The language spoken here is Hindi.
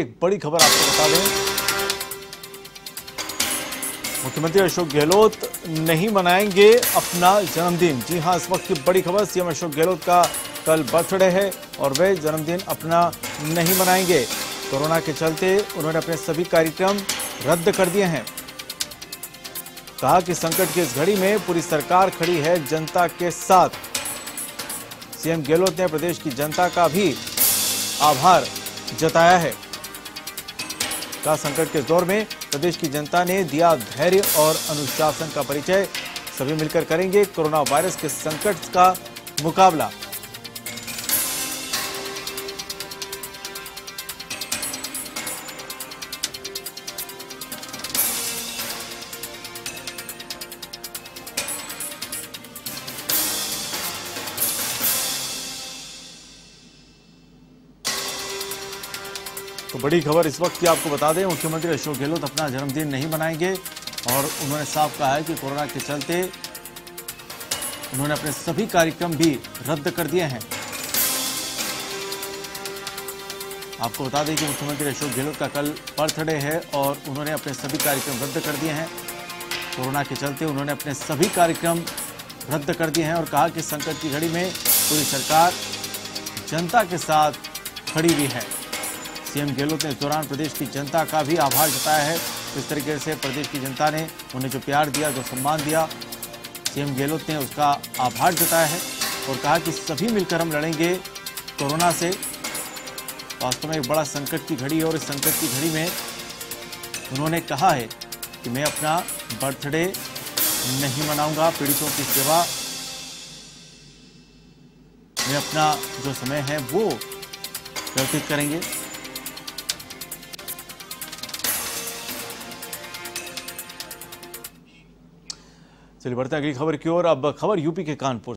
एक बड़ी खबर आपको बता दें, मुख्यमंत्री अशोक गहलोत नहीं मनाएंगे अपना जन्मदिन। जी हां, इस वक्त की बड़ी खबर, सीएम अशोक गहलोत का कल बर्थडे है और वे जन्मदिन अपना नहीं मनाएंगे। कोरोना के चलते उन्होंने अपने सभी कार्यक्रम रद्द कर दिए हैं। कहा कि संकट की इस घड़ी में पूरी सरकार खड़ी है जनता के साथ। सीएम गहलोत ने प्रदेश की जनता का भी आभार जताया है। का संकट के दौर में प्रदेश की जनता ने दिया धैर्य और अनुशासन का परिचय। सभी मिलकर करेंगे कोरोना वायरस के संकट का मुकाबला। तो बड़ी खबर इस वक्त की आपको बता दें, मुख्यमंत्री अशोक गहलोत अपना जन्मदिन नहीं मनाएंगे और उन्होंने साफ कहा है कि कोरोना के चलते उन्होंने अपने सभी कार्यक्रम भी रद्द कर दिए हैं। आपको बता दें कि मुख्यमंत्री अशोक गहलोत का कल बर्थडे है और उन्होंने अपने सभी कार्यक्रम रद्द कर दिए हैं। कोरोना के चलते उन्होंने अपने सभी कार्यक्रम रद्द कर दिए हैं और कहा कि संकट की घड़ी में पूरी सरकार जनता के साथ खड़ी हुई है। सीएम गहलोत ने इस दौरान प्रदेश की जनता का भी आभार जताया है। इस तरीके से प्रदेश की जनता ने उन्हें जो प्यार दिया, जो सम्मान दिया, सीएम गहलोत ने उसका आभार जताया है और कहा कि सभी मिलकर हम लड़ेंगे कोरोना से। वास्तव में एक बड़ा संकट की घड़ी है और इस संकट की घड़ी में उन्होंने कहा है कि मैं अपना बर्थडे नहीं मनाऊंगा, पीड़ितों की सेवा में अपना जो समय है वो व्यतीत करेंगे। चलिए बढ़ते हैं अगली खबर की ओर। अब खबर यूपी के कानपुर।